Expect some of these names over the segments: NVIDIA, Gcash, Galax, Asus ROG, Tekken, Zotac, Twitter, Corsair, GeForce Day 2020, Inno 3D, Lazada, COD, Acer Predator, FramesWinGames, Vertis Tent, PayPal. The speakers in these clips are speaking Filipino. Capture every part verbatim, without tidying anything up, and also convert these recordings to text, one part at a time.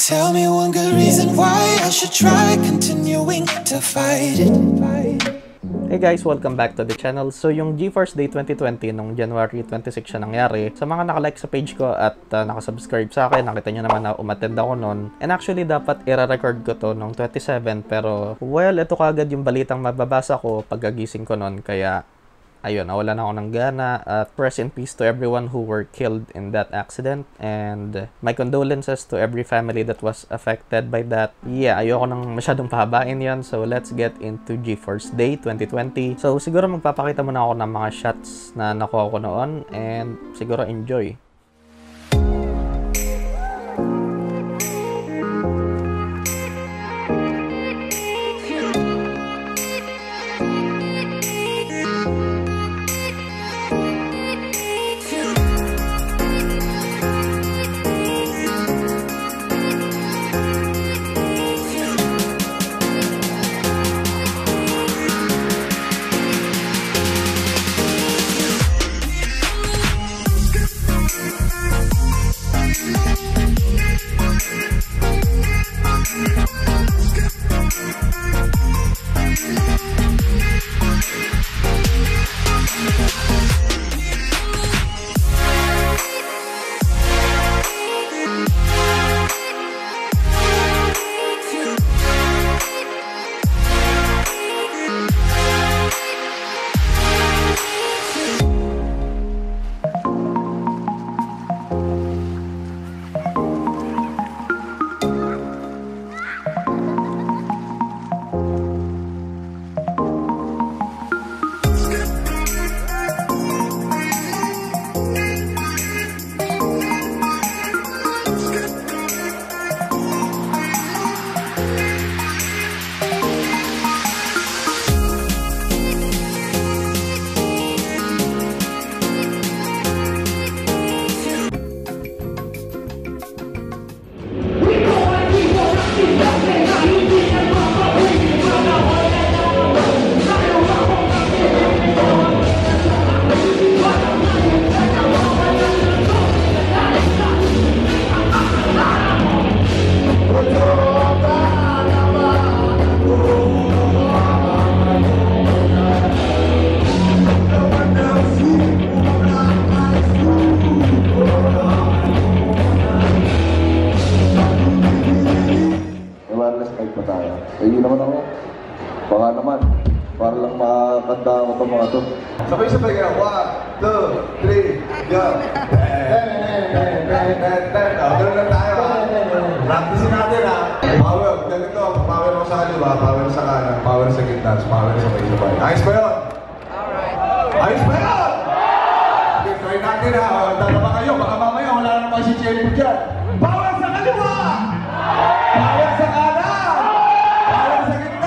Tell me one good reason why I should try continuing to fight it. Hey guys, welcome back to the channel. So yung GeForce Day twenty twenty nung January twenty-six siya nangyari. Sa mga nakalike sa page ko at uh, nakasubscribe sa akin, nakita nyo naman na umattend ako nun. And actually dapat ira-record ko to nung twenty-seven pero well, ito kagad yung balitang mababasa ko pagkagising ko nun. Kaya ayun, nawalan ako ng gana. At uh, rest in peace to everyone who were killed in that accident. And my condolences to every family that was affected by that. Yeah, ayoko nang masyadong pahabain yon. So let's get into GeForce Day twenty twenty. So siguro magpapakita muna ako ng mga shots na nakuha ko noon. And siguro enjoy. Sabay-sabay ka, one, two, three, go! Ganun lang tayo ha! Practicein natin ha! Power! Ganito! Power mo sa kaliwa, power sa kanan, power sa gitna, power sa sabay-sabay. Ayos ba yun? Ayos ba yun? Okay, try natin ha! Wala na ba kayo? Baka mamaya wala na naman si Cherry dyan! Power sa kaliwa! Power sa kanan! Power sa gitna!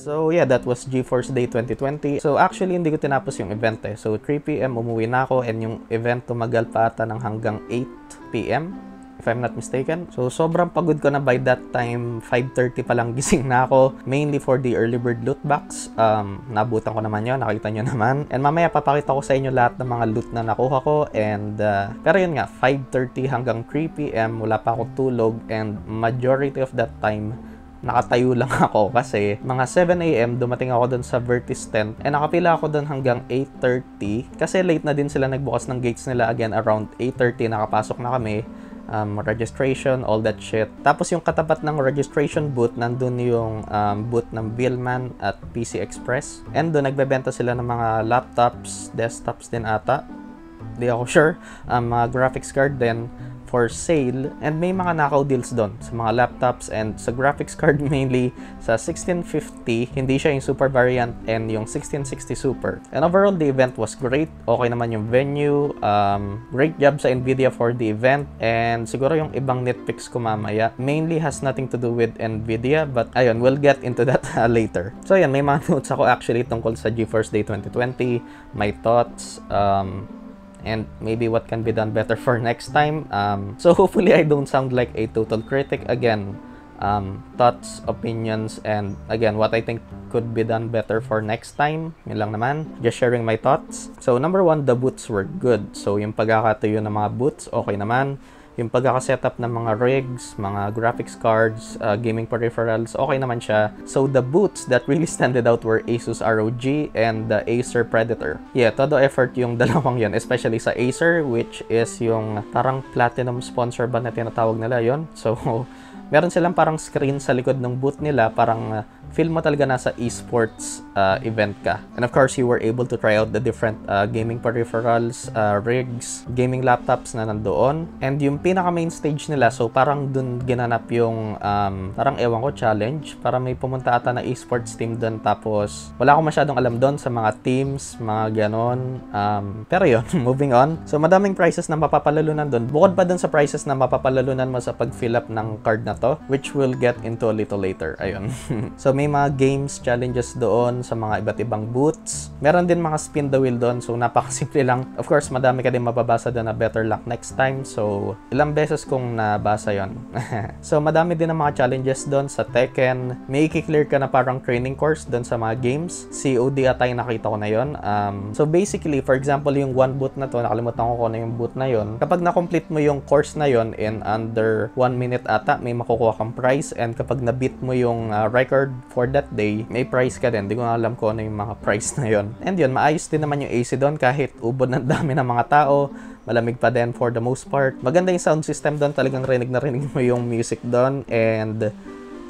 So yeah, that was GeForce Day twenty twenty. So actually hindi ko tinapos yung event eh. So three p m umuwi na ako, and yung event tumagal pa ata ng hanggang eight p m if I'm not mistaken. So sobrang pagod ko na by that time, five thirty pa lang gising na ako, mainly for the early bird loot box. Um, nabutan ko naman yun, nakita nyo naman. And mamaya papakita ko sa inyo lahat ng mga loot na nakuha ko. And uh, pero yun nga, five thirty hanggang three p m wala pa akong tulog, and majority of that time nakatayo lang ako kasi mga seven a m dumating ako doon sa Vertis Tent, and nakapila ako doon hanggang eight thirty kasi late na din sila, nagbukas ng gates nila again around eight thirty. Nakapasok na kami, um, registration, all that shit. Tapos yung katapat ng registration booth nandun yung um, booth ng Billman at P C Express, and doon nagbebenta sila ng mga laptops, desktops din ata, di ako sure, um, mga graphics card din for sale, and may mga nakaw deals doon sa mga laptops and sa graphics card, mainly sa sixteen fifty, hindi siya yung super variant, and yung sixteen sixty super. And overall, the event was great. Okay naman yung venue, um, great job sa NVIDIA for the event, and siguro yung ibang nitpicks ko mamaya mainly has nothing to do with NVIDIA, but ayun, we'll get into that uh, later. So yan, may mga notes ako actually tungkol sa GeForce Day twenty twenty, my thoughts, um, and maybe what can be done better for next time. Um, so hopefully I don't sound like a total critic again. Um, thoughts, opinions, and again, what I think could be done better for next time. Yun lang naman. Just sharing my thoughts. So number one, the boots were good. So yung pagkakatuyo ng mga boots, okay naman. Yung pagkakasetup ng mga rigs, mga graphics cards, uh, gaming peripherals, okay naman siya. So the boots that really standed out were Asus R O G and the Acer Predator. Yeah, todo effort yung dalawang yun, especially sa Acer, which is yung parang platinum sponsor ba na tinatawag nila yon. So meron silang parang screen sa likod ng booth nila, parang uh, feel mo talaga nasa esports uh, event ka. And of course, you were able to try out the different uh, gaming peripherals, uh, rigs, gaming laptops na nandoon. And yung pinaka main stage nila, so parang dun ginanap yung um, parang ewan ko challenge, para may pumunta ata na esports team dun. Tapos wala akong masyadong alam dun sa mga teams, mga ganon. Um, pero yun, moving on. So madaming prizes na mapapalalunan dun. Bukod pa dun sa prizes na mapapalalunan mo sa pag-fill up ng card na to, which we'll get into a little later. Ayun. So may mga games, challenges doon sa mga iba't ibang booths. Meron din mga spin the wheel doon. So napakasimple lang. Of course, madami ka din mababasa doon na better luck next time. So ilang beses kong nabasa yon. So madami din ang mga challenges doon sa Tekken. May i-clear ka na parang training course doon sa mga games. C O D atay nakita ko na yon. Um, so basically, for example, yung one booth na to, nakalimutan ko kung ano yung booth na yon. Kapag na-complete mo yung course na yon in under one minute ata, may kukuha kang prize, and kapag nabit mo yung uh, record for that day, may prize ka din. Hindi ko na alam kung ano yung mga prize na yon. And yun, maayos din naman yung A C doon kahit ubod ng dami ng mga tao. Malamig pa din for the most part. Maganda yung sound system doon. Talagang rinig na rinig mo yung music doon. And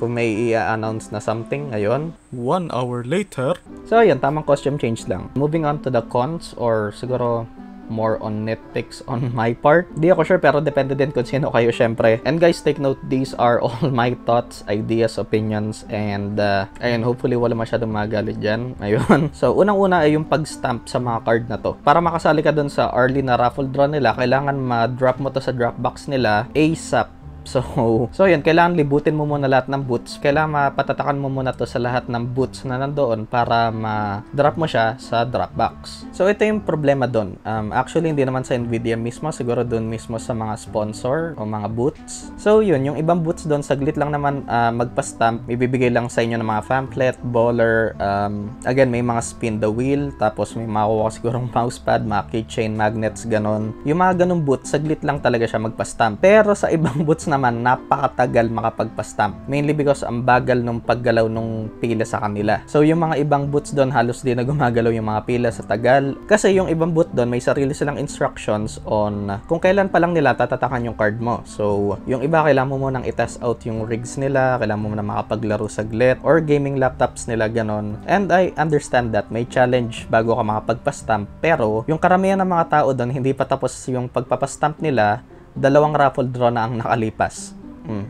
kung may i-announce na something, ayun. One hour later. So yun, tamang costume change lang. Moving on to the cons, or siguro more on nitpicks on my part. Di ako sure, pero depende din kung sino kayo syempre. And guys, take note, these are all my thoughts, ideas, opinions, and uh, ayun, hopefully wala masyadong magalit dyan. Ayun. So, unang-una ay yung pag-stamp sa mga card na to. Para makasali ka dun sa early na raffle draw nila, kailangan ma-drop mo to sa Dropbox nila ASAP. So, so yun, kailangan libutin mo muna lahat ng boots. Kailangan mapatatakan mo muna to sa lahat ng boots na nandoon para ma-drop mo siya sa Dropbox. So, ito yung problema doon. Um, actually, hindi naman sa NVIDIA mismo. Siguro doon mismo sa mga sponsor o mga boots. So, yun, yung ibang boots doon, saglit lang naman uh, magpa-stamp. Ibibigay lang sa inyo ng mga pamphlet, baller. Um, again, may mga spin the wheel. Tapos, may makukuha sigurong mousepad, mga keychain, magnets, ganon. Yung mga ganong boots, saglit lang talaga siya magpa-stamp. Pero sa ibang boots naman, napakatagal makapagpa-stamp. Mainly because ang bagal nung paggalaw nung pila sa kanila. So, yung mga ibang boots doon, halos di na gumagalaw yung mga pila sa tagal. Kasi yung ibang boot doon, may sarili silang instructions on kung kailan pa lang nila tatatakan yung card mo. So, yung iba, kailangan mo munang i-test out yung rigs nila, kailangan mo munang makapaglaro saglit, or gaming laptops nila, ganon. And I understand that may challenge bago ka makapagpa-stamp. Pero, yung karamihan ng mga tao doon, hindi pa tapos yung pagpapastamp nila. Dalawang raffle draw na ang nakalipas. Mm.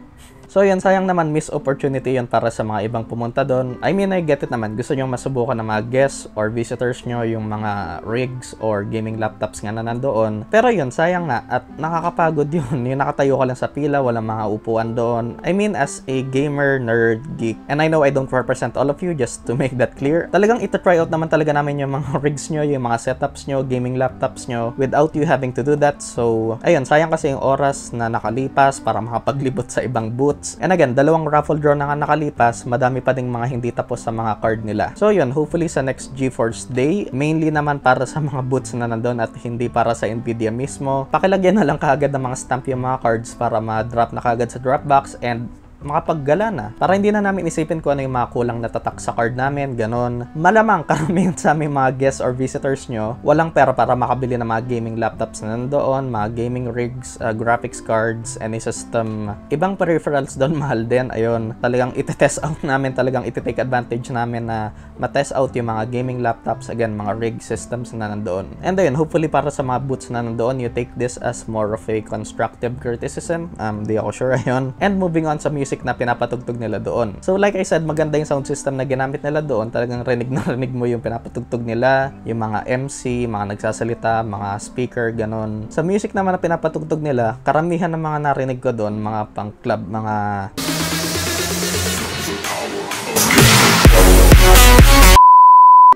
So yun, sayang naman, miss opportunity yun para sa mga ibang pumunta doon. I mean, I get it naman. Gusto nyo masubukan ng mga guests or visitors nyo yung mga rigs or gaming laptops nga na nandoon. Pero yun, sayang na at nakakapagod yun. Yung nakatayo ka lang sa pila, walang mga upuan doon. I mean, as a gamer, nerd, geek, and I know I don't represent all of you, just to make that clear, talagang ito-try out naman talaga namin yung mga rigs nyo, yung mga setups nyo, gaming laptops nyo, without you having to do that. So, ayun, sayang kasi yung oras na nakalipas para makapaglibot sa ibang boots. And again, dalawang raffle draw na nga nakalipas, madami pa ding mga hindi tapos sa mga card nila. So yun, hopefully sa next GeForce Day, mainly naman para sa mga boots na nandun at hindi para sa NVIDIA mismo, pakilagyan na lang kaagad ng mga stamp yung mga cards para ma-drop na kaagad sa Dropbox and makapaggala na. Para hindi na namin isipin kung ano yung mga kulang natatak sa card namin, ganon. Malamang karamihan sa aming mga guests or visitors nyo, walang pera para makabili ng mga gaming laptops na nandoon, mga gaming rigs, uh, graphics cards, any system. Ibang peripherals doon, mahal din. Ayun, talagang itetest out namin, talagang ititake advantage namin na matest out yung mga gaming laptops, again, mga rig systems na nandoon. And ayun, hopefully para sa mga boots na nandoon, you take this as more of a constructive criticism. Um, di ako sure, ayun. And moving on sa music na pinapatugtog nila doon. So like I said, maganda yung sound system na ginamit nila doon. Talagang rinig na rinig mo yung pinapatugtog nila, yung mga M C, mga nagsasalita, mga speaker, ganon. Sa music naman na pinapatugtog nila, karamihan ng mga narinig ko doon, mga pang club, mga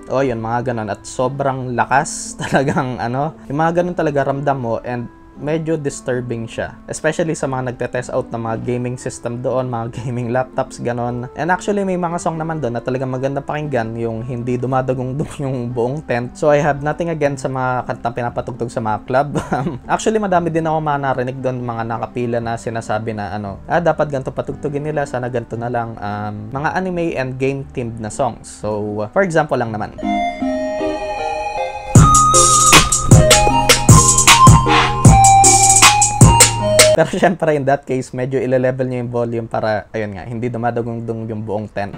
o yun, mga ganon. At sobrang lakas talagang ano, yung mga ganon talaga ramdam mo, and medyo disturbing siya. Especially sa mga nagte-test out ng mga gaming system doon, mga gaming laptops, ganon. And actually, may mga song naman doon na talagang maganda pakinggan, yung hindi dumadagong-dug yung buong tent. So I have nothing against sa mga kantang pinapatugtog sa mga club. Actually, madami din ako mga narinig doon, mga nakapila na sinasabi na ano, ah, dapat ganito patugtugin nila, sana ganito na lang, um, mga anime and game-themed na songs. So, uh, for example lang naman. Pero syempre, in that case, medyo ile-level nyo yung volume para, ayun nga, hindi dumadagong-dong yung buong tent.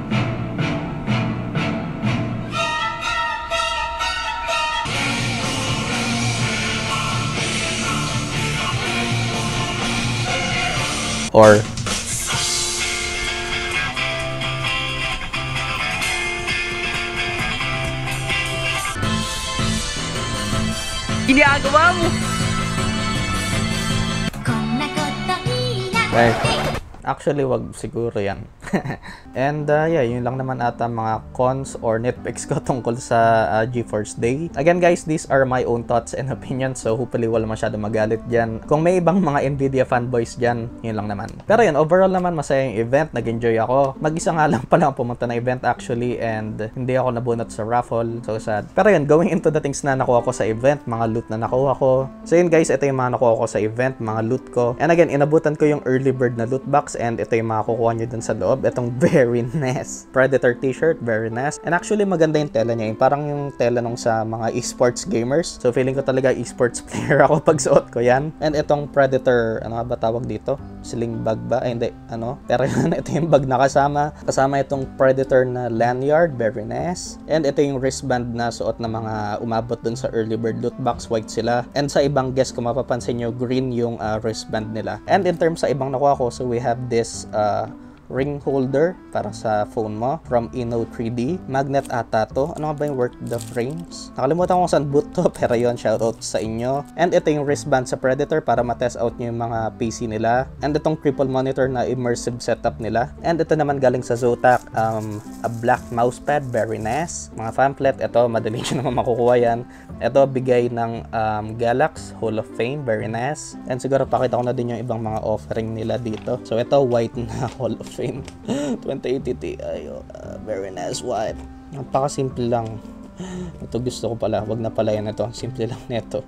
Or ginagawa mo! Right. Actually, wag siguro yan. And uh, yeah, yun lang naman ata mga cons or nitpicks ko tungkol sa uh, GeForce Day. Again guys, these are my own thoughts and opinions, so hopefully wala masyado magalit dyan. Kung may ibang mga NVIDIA fanboys dyan, yun lang naman. Pero yun, overall naman masaya yung event, nag-enjoy ako. Mag-isa nga lang pala ang pumunta na event actually, and hindi ako nabunot sa raffle, so sad. Pero yun, going into the things na nakuha ko sa event, mga loot na nakuha ko. So yun guys, ito yung mga nakuha ko sa event, mga loot ko. And again, inabutan ko yung early bird na loot box, and ito yung mga kukuha nyo dun sa loob. Itong very nice Predator t-shirt, very nice. And actually, maganda yung tela niya. Yung parang yung tela nung sa mga esports gamers. So feeling ko talaga esports player ako pag suot ko yan. And itong Predator, ano ba tawag dito? Sling bag ba? Ay hindi, ano? Pero yun, ito yung bag na kasama. Kasama itong Predator na lanyard, very nice. And ito yung wristband na suot na mga umabot dun sa early bird loot box, white sila. And sa ibang guest, kung mapapansin nyo, green yung uh, wristband nila. And in terms sa ibang nakuha ko, so we have this uh, ring holder para sa phone mo from Inno three D. Magnet ata to. Ano ba yung work the frames? Nakalimutan ko kung saan boot to, pero yun, shoutout sa inyo. And ito yung wristband sa Predator para matest out nyo yung mga P C nila. And itong triple monitor na immersive setup nila. And ito naman galing sa Zotac, um, a black mousepad, very nice. Mga pamphlet, ito, madali nyo naman makukuha yan. Ito, bigay ng um, Galax Hall of Fame, very nice. And siguro pakita ko na din yung ibang mga offering nila dito. So ito, white na Hall of twenty eighty Ti, uh, very nice white. Napakasimple lang. Ito gusto ko pala. Wag na pala yan, ito. Simple lang neto.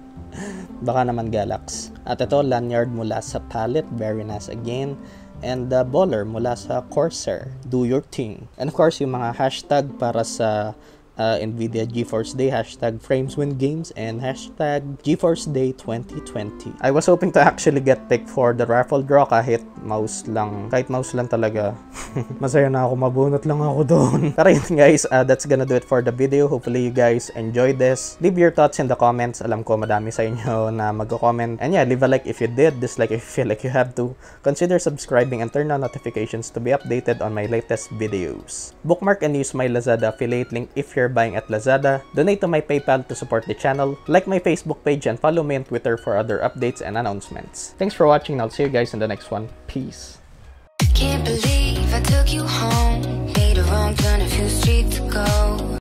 Baka naman Galax. At ito, lanyard mula sa palette. Very nice again. And the uh, baller mula sa Corsair. Do your thing. And of course, yung mga hashtag para sa uh, NVIDIA GeForce Day, hashtag FramesWinGames, and hashtag GeForce Day twenty twenty. I was hoping to actually get picked for the raffle draw kahit mouse lang. Kahit mouse lang talaga. Masaya na ako, mabunot lang ako doon. Tara yun guys, uh, that's gonna do it for the video. Hopefully you guys enjoyed this. Leave your thoughts in the comments. Alam ko madami sa inyo na mag-comment. And yeah, leave a like if you did, dislike if you feel like you have to. Consider subscribing and turn on notifications to be updated on my latest videos. Bookmark and use my Lazada affiliate link if you're buying at Lazada. Donate to my PayPal to support the channel. Like my Facebook page and follow me on Twitter for other updates and announcements. Thanks for watching and I'll see you guys in the next one. Peace. Can't believe I took you home.